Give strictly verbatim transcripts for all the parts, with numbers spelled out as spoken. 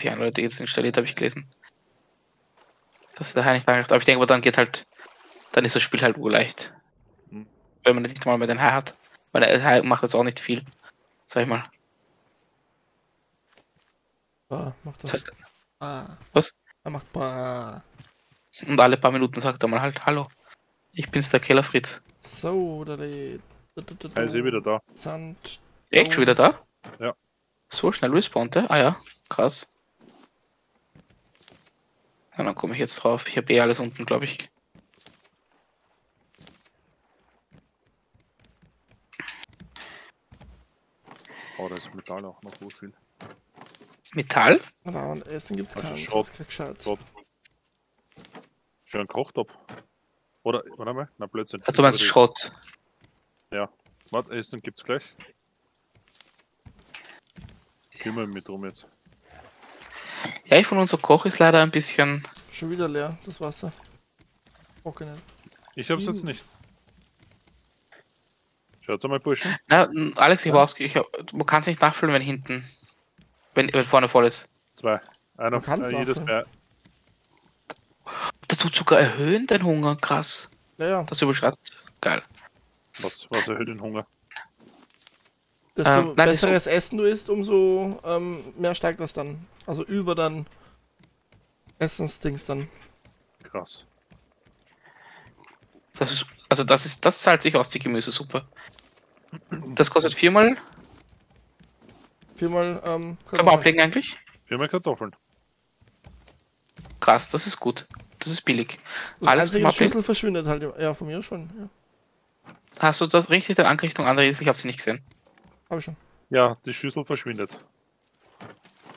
die ein Leute jetzt installiert, habe ich gelesen. Das ist daher nicht lange. Aber ich denke, aber dann geht halt, dann ist das Spiel halt urleicht. Mhm. Wenn man das nicht mal mit den Hai hat. Weil der Hai macht das auch nicht viel. Sag ich mal. Ah, macht das. Das heißt, ah. Was? Er macht bah. Und alle paar Minuten sagt er mal halt, hallo, ich bin's, der Kellerfritz. So, da die... Er ist eh wieder da. Sand. Echt schon wieder da? Ja. So schnell respawnt er? Ah ja, krass. Ja, dann komme ich jetzt drauf. Ich habe eh alles unten, glaube ich. Oh, da ist Metall auch noch so viel. Metall? Na, und Essen gibt's keinen. Schön einen Kochtopf. Oder, warte mal, na Blödsinn. Also meinst du Schrott? Ja. Warte, Essen gibt's gleich. Kümmern mit drum jetzt. Ja, ich von unser Koch ist leider ein bisschen... Schon wieder leer, das Wasser. Okay, ich hab's jetzt nicht. Schaut's einmal, Burschen. Na, Alex, ich war ausge... Man kann's nicht nachfüllen, wenn hinten... Wenn, wenn vorne voll ist. Zwei. Einer kann äh, jedes mehr. Das tut sogar erhöhen den Hunger, krass. Ja, ja. Das überschreitet. Geil. Was, was erhöht den Hunger? Desto ähm, nein, besseres so Essen du isst, umso ähm, mehr steigt das dann. Also über dann Essensdings dann. Krass. Das ist, also das ist, das zahlt sich aus, die Gemüsesuppe. Das kostet viermal. Viermal ähm, Kartoffeln. Kann man ablegen eigentlich? Viermal Kartoffeln. Krass, das ist gut. Das ist billig. Das alles einzige Schlüssel verschwindet halt. Ja, von mir schon. Ja. Hast du das richtig, deine Anrichtung anredest? Ich habe sie nicht gesehen. Hab ich schon. Ja, die Schüssel verschwindet.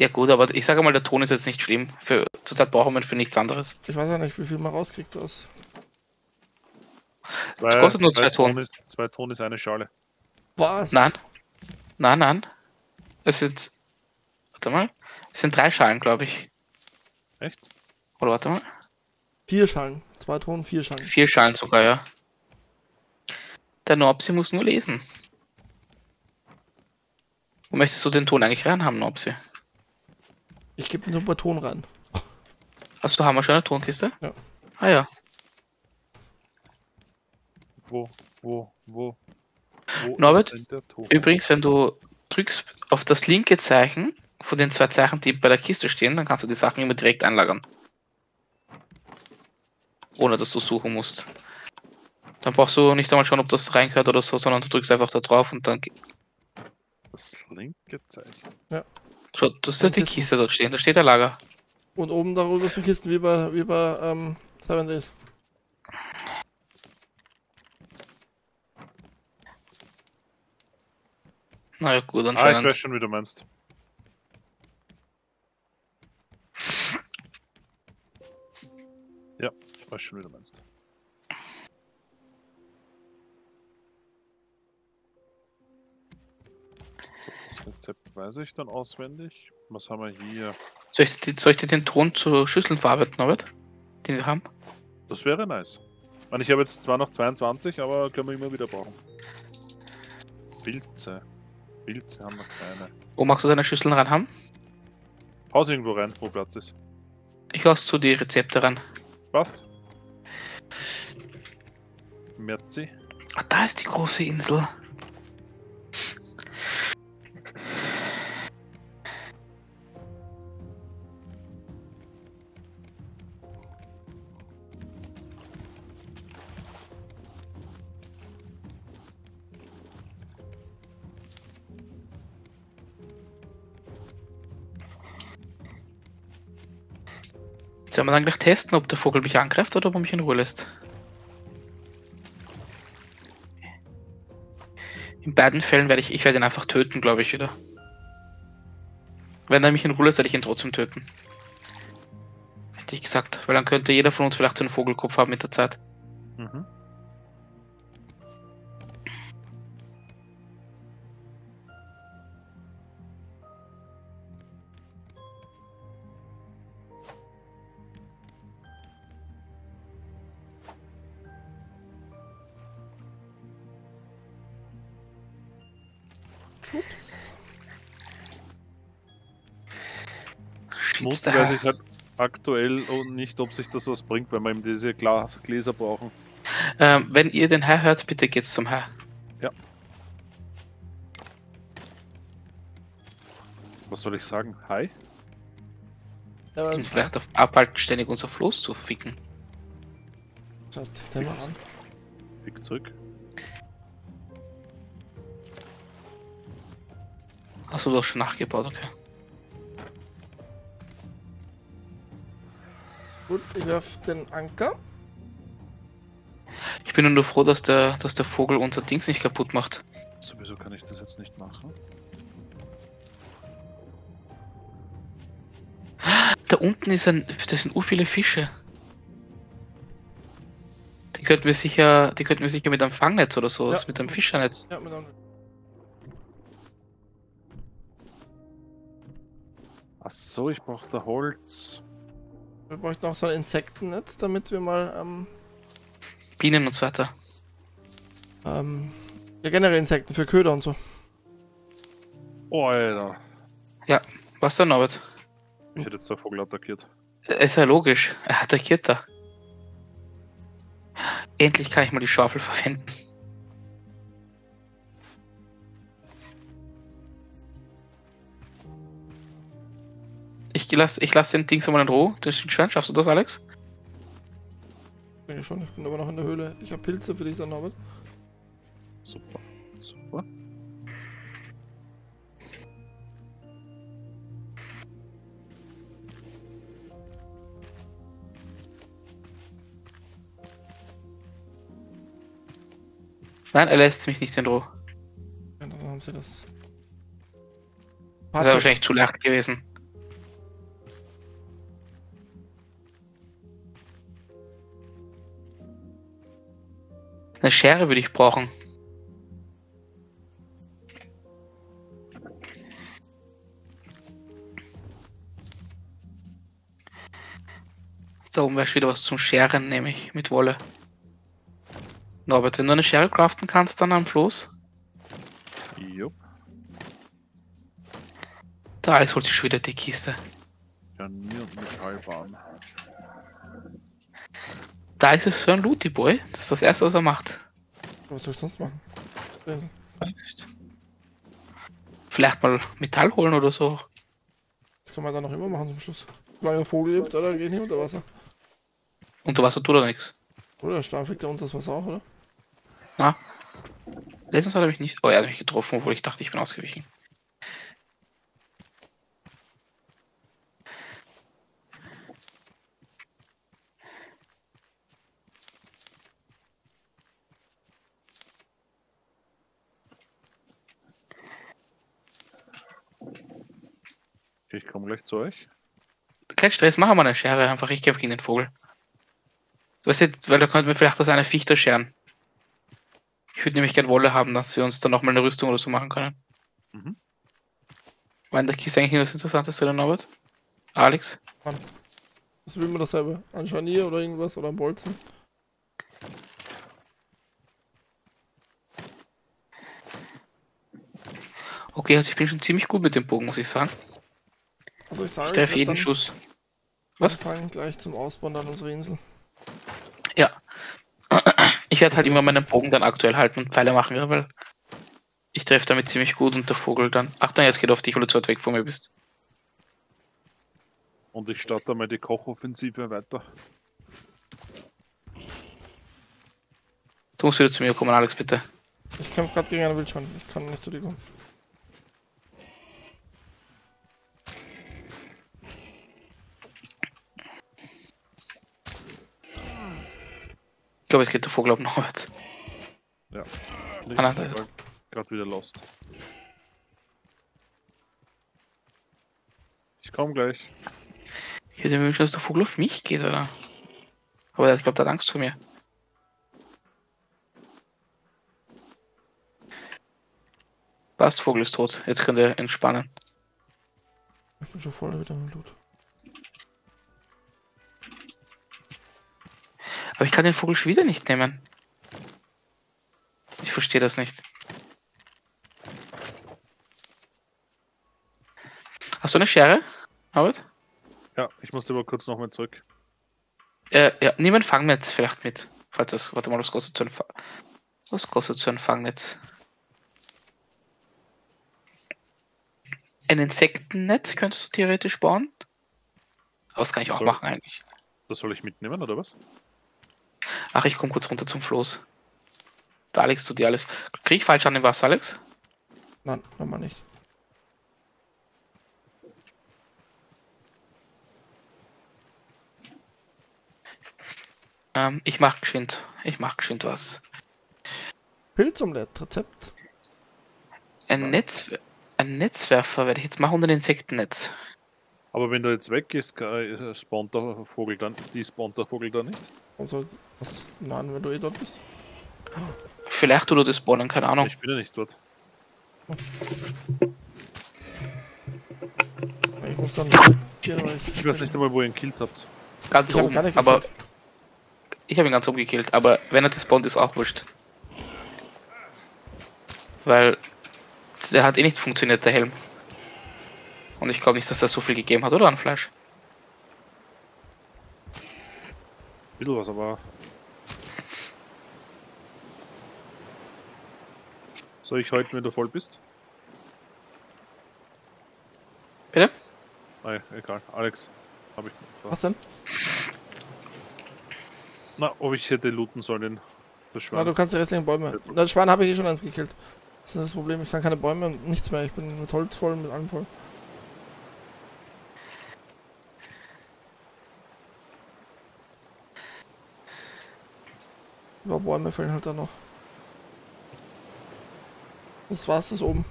Ja gut, aber ich sage mal, der Ton ist jetzt nicht schlimm. Für zurzeit brauchen wir für nichts anderes. Ich weiß ja nicht, wie viel man rauskriegt aus. Zwei, das kostet nur zwei, zwei Ton. Ton ist, zwei Ton ist eine Schale. Was? Nein. Nein, nein. Es sind... Warte mal. Es sind drei Schalen, glaube ich. Echt? Oder warte mal. Vier Schalen. Zwei Ton, vier Schalen. Vier Schalen sogar, ja. Der Nopsi muss nur lesen. Wo möchtest du den Ton eigentlich reinhaben, Nopsi? Ich gebe den super Ton rein. Hast du Hammer schon eine Tonkiste? Ja. Ah ja. Wo, wo, wo? wo Norbert, übrigens, wenn du drückst auf das linke Zeichen von den zwei Zeichen, die bei der Kiste stehen, dann kannst du die Sachen immer direkt einlagern. Ohne dass du suchen musst. Dann brauchst du nicht einmal schauen, ob das reingehört oder so, sondern du drückst einfach da drauf und dann... Das linke Zeichen. Ja. So, das ist ja die Kiste dort stehen, da steht der Lager. Und oben darüber sind Kisten wie bei, wie bei ähm, Seven Days. Na ja, gut, anscheinend. Ah, ich weiß schon, wie du meinst. Ja, ich weiß schon, wie du meinst. Das Rezept weiß ich dann auswendig. Was haben wir hier? Soll ich, soll ich dir den Ton zu Schüsseln verarbeiten, Norbert? Den wir haben? Das wäre nice. Ich meine, ich habe jetzt zwar noch zweiundzwanzig, aber können wir immer wieder brauchen. Pilze. Pilze haben wir keine. Wo magst du deine Schüsseln ran haben? Haus irgendwo rein, wo Platz ist. Ich lasse zu die Rezepte ran. Passt. Merci. Ah, da ist die große Insel. Sollen wir dann gleich testen, ob der Vogel mich angreift oder ob er mich in Ruhe lässt? In beiden Fällen werde ich, ich werde ihn einfach töten, glaube ich, wieder. Wenn er mich in Ruhe lässt, werde ich ihn trotzdem töten. Hätte ich gesagt, weil dann könnte jeder von uns vielleicht so einen Vogelkopf haben mit der Zeit. Mhm. Monster weiß ich halt aktuell nicht, ob sich das was bringt, weil wir eben diese Glas Gläser brauchen. Ähm, wenn ihr den Hai hört, bitte geht's zum Hai. Ja. Was soll ich sagen? Hai? Ja, sind vielleicht auf Abhalt ständig unser Floß zu ficken. Schaut dich da mal an. Fick zurück. Hast du doch schon nachgebaut, okay. Gut, ich werf den Anker. Ich bin nur froh, dass der, dass der Vogel unser Dings nicht kaputt macht. Sowieso kann ich das jetzt nicht machen. Da unten ist ein, das sind ur viele Fische. Die könnten wir sicher, die könnten wir sicher mit einem Fangnetz oder so, ja. Mit einem Fischernetz. Ja, mit einem... Ach so, ich brauche da Holz. Wir bräuchten auch so ein Insektennetz, damit wir mal ähm... Bienen und so weiter. Ähm, ja, generell Insekten für Köder und so. Oh, Alter. Ja, was denn, Norbert? Ich hätte jetzt der Vogel attackiert. Ist ja logisch, er attackiert da. Endlich kann ich mal die Schaufel verwenden. Ich lasse ich lass den Dings mal in Ruhe, den Schwein, schaffst du das, Alex? Bin ich schon, ich bin aber noch in der Höhle. Ich habe Pilze für dich dann, Norbert. Super, super. Nein, er lässt mich nicht in Ruhe. Ja, dann haben sie das. Das wäre wahrscheinlich zu leicht gewesen. Eine Schere würde ich brauchen. Da oben wäre schon wieder was zum Scheren, nämlich mit Wolle. Norbert, wenn du eine Schere craften kannst, dann am Floß. Jupp. Da ist holt sich schon wieder die Kiste. Ja, mir und Metallbahn. Da ist es so ein Looty Boy. Das ist das erste, was er macht. Was soll ich sonst machen? Lesen. Vielleicht mal Metall holen oder so. Das kann man dann noch immer machen zum Schluss. Solange der Vogel lebt, oder? Geht nicht unter Wasser. Unter Wasser tut er nichts. Oder der Stern fliegt ja unter das Wasser auch, oder? Na. Letztens hat er mich nicht. Oh, er hat mich getroffen, obwohl ich dachte, ich bin ausgewichen. Ich komme gleich zu euch. Kein Stress, machen wir eine Schere einfach. Ich kämpfe gegen den Vogel. Weißt du, weil da könnten wir vielleicht das eine Fichte scheren. Ich würde nämlich gerne Wolle haben, dass wir uns dann nochmal eine Rüstung oder so machen können. Mhm. Weil in der Kiste eigentlich nur das Interessanteste, der Norbert? Alex? Mann. Was will man das selber? Ein Scharnier oder irgendwas? Oder ein Bolzen? Okay, also ich bin schon ziemlich gut mit dem Bogen, muss ich sagen. Also ich sage, ich treffe jeden Schuss. Was? Wir fangen gleich zum Ausbauen dann unsere Insel. Ja. Ich werde halt immer meinen Bogen dann aktuell halten und Pfeile machen, weil ich treffe damit ziemlich gut und der Vogel dann... Achtung, jetzt geht auf dich, weil du zu weit weg von mir bist. Und ich starte mal die Kochoffensive weiter. Du musst wieder zu mir kommen, Alex, bitte. Ich kämpfe gerade gegen einen Wildschwein, ich kann nicht zu dir kommen. Ich glaube, es geht der Vogel ab Norbert. Ja. Nee, ah, nein, ich bin gerade wieder lost. Ich komme gleich. Ich hätte mir gewünscht, dass der Vogel auf mich geht, oder? Aber ich glaube, der hat Angst vor mir. Passt, Vogel ist tot. Jetzt könnt ihr entspannen. Ich bin schon voll wieder mit Blut. Aber ich kann den Vogel schon wieder nicht nehmen. Ich verstehe das nicht. Hast du eine Schere, Norbert? Ja, ich musste aber kurz nochmal zurück. Äh, ja, niemand Fangnetz vielleicht mit. Falls das. Warte mal, was kostet so ein Fangnetz? Was kostet so ein Fangnetz? Ein Insektennetz könntest du theoretisch bauen. Aber das kann ich auch machen eigentlich. Das soll ich mitnehmen, oder was? Ach, ich komme kurz runter zum Floß. Da legst du dir alles. Krieg ich falsch an den Wasser, Alex? Nein, nochmal nicht. Ähm, ich mach geschwind. Ich mach geschwind was. Pilzomelett, Rezept. Ein Netz, ein Netzwerfer werde ich jetzt machen und ein Insektennetz. Aber wenn du jetzt weggehst, äh, spawnt der Vogel dann, die spawnt der Vogel dann nicht? Also, was, nein, wenn du eh dort bist. Vielleicht tut er das spawnen, keine Ahnung. Ich bin ja nicht dort. Ich muss dann... Ich weiß nicht einmal, wo ihr ihn gekillt habt. Ganz oben, aber... Ich habe ihn ganz oben gekillt, aber wenn er despawnt, ist auch wurscht. Weil... Der hat eh nicht funktioniert, der Helm. Und ich glaube nicht, dass das so viel gegeben hat, oder? An Fleisch. Ein bisschen was, aber... Soll ich heute, wenn du voll bist? Bitte? Nein, egal. Alex, hab ich... Da. Was denn? Na, ob ich hätte looten sollen, das Schwan. Na, du kannst die restlichen Bäume... Na, das Schwan habe ich eh schon eins gekillt. Das ist das Problem, ich kann keine Bäume, nichts mehr. Ich bin mit Holz voll, mit allem voll. Über Bäume fehlen halt da noch. Das war's, das oben.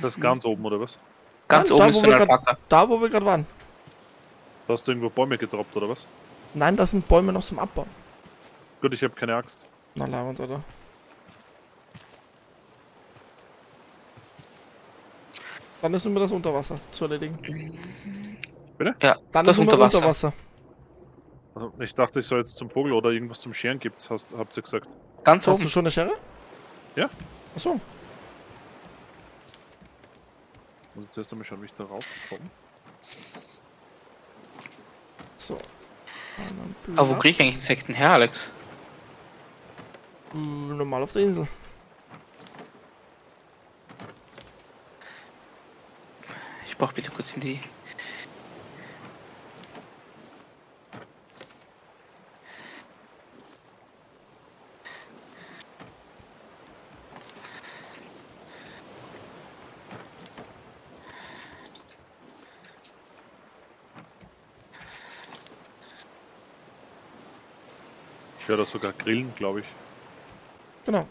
Das ganz oben, oder was? Ganz Nein, oben da, ist ein grad, da, wo wir gerade waren. Da hast du irgendwo Bäume gedroppt, oder was? Nein, das sind Bäume noch zum Abbauen. Gut, ich habe keine Axt. Na, labert, oder? Dann ist nur das Unterwasser zu erledigen. Bitte? Ja, dann das ist nur Unterwasser. Unterwasser. Also ich dachte, ich soll jetzt zum Vogel oder irgendwas zum Scheren gibt's, hast, habt ihr gesagt. Ganz oben. Hast du schon eine Schere? Ja. Achso. Ich muss jetzt erst einmal schauen, wie ich da raufkomme. So. Aber wo krieg ich eigentlich Insekten her, Alex? Hm, normal auf der Insel. Ich brauch bitte kurz in die... Ich höre das sogar grillen, glaube ich. Genau.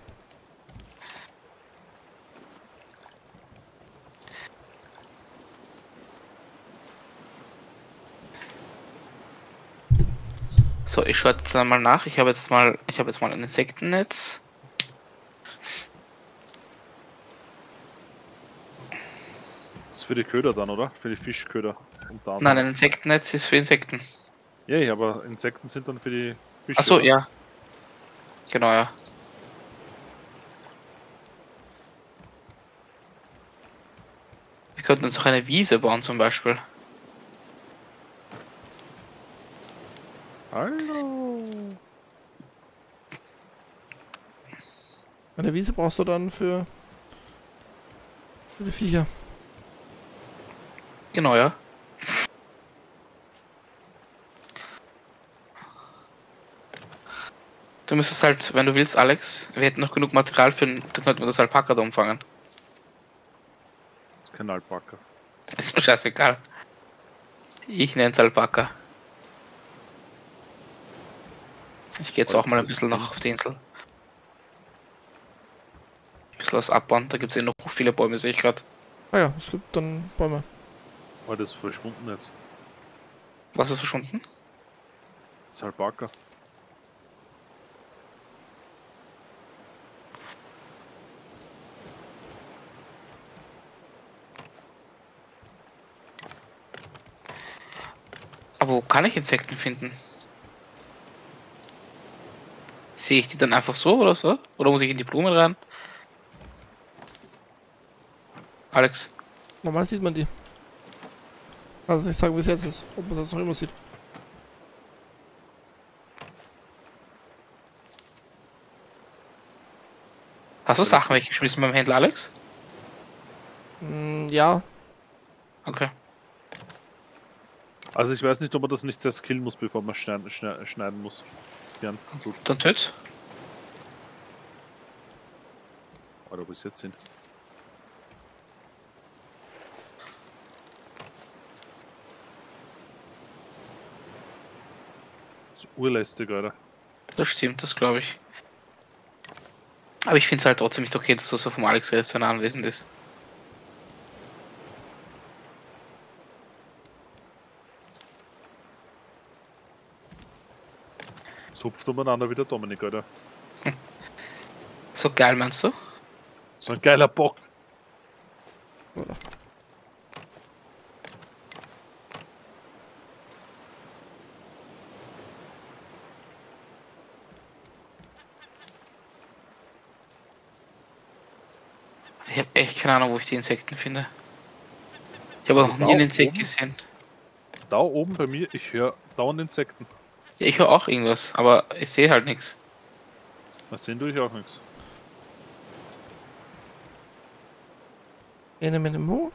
So, ich schaue jetzt einmal nach. Ich habe jetzt mal, ich habe jetzt mal ein Insektennetz. Das ist für die Köder dann, oder? Für die Fischköder. Und dann Nein, ein Insektennetz ist für Insekten. Ja, yeah, aber Insekten sind dann für die Fisch. Achso, ja. Genau, ja. Wir könnten uns auch eine Wiese bauen, zum Beispiel. Hallo. Eine Wiese brauchst du dann für, für die Viecher. Genau, ja. Du müsstest halt, wenn du willst, Alex, wir hätten noch genug Material für den, dann könnten wir das Alpaka da umfangen. Das ist kein Alpaka. Ist mir scheißegal. Ich nenne es Alpaka. Ich gehe jetzt oh, auch mal ein bisschen noch auf die Insel. Ein bisschen was abbauen, da gibt es eh noch viele Bäume, sehe ich gerade. Ah ja, es gibt dann Bäume. Oh, das ist verschwunden jetzt. Was ist verschwunden? Das Alpaka. Wo kann ich Insekten finden? Sehe ich die dann einfach so oder so? Oder muss ich in die Blumen rein? Alex? Normal sieht man die. Also ich sage, wie es jetzt ist, ob man das noch immer sieht. Hast du Sachen weggeschmissen beim Händler, Alex? Mm, ja. Okay. Also ich weiß nicht, ob man das nicht erst killen muss, bevor man schneiden, schneiden muss. Gern. Dann tötet. Oder wo ist jetzt hin? Das ist urlästig, oder? Das stimmt, das glaube ich. Aber ich finde es halt trotzdem nicht okay, dass das so vom Alex selbst so nah anwesend ist. Es hupft umeinander wie der Dominik, oder? So geil, meinst du? So ein geiler Bock. Oder? Ich habe echt keine Ahnung, wo ich die Insekten finde. Ich habe also auch nie einen Insekt oben gesehen. Da oben bei mir, ich höre dauernd Insekten. Ja, ich höre auch irgendwas, aber ich sehe halt nichts. Was sehen tue ich auch nichts. In einem Mo?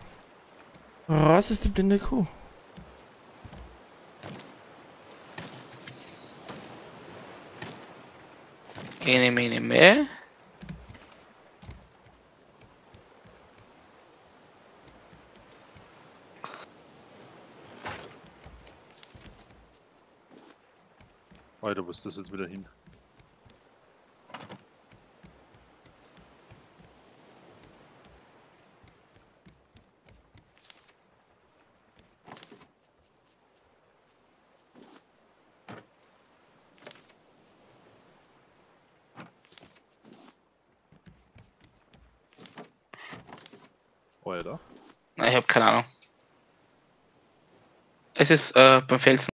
Raus ist die blinde Kuh. In einem Mo? Alter, wo ist das jetzt wieder hin? Alter? Na, ich hab keine Ahnung. Es ist äh, beim Felsen.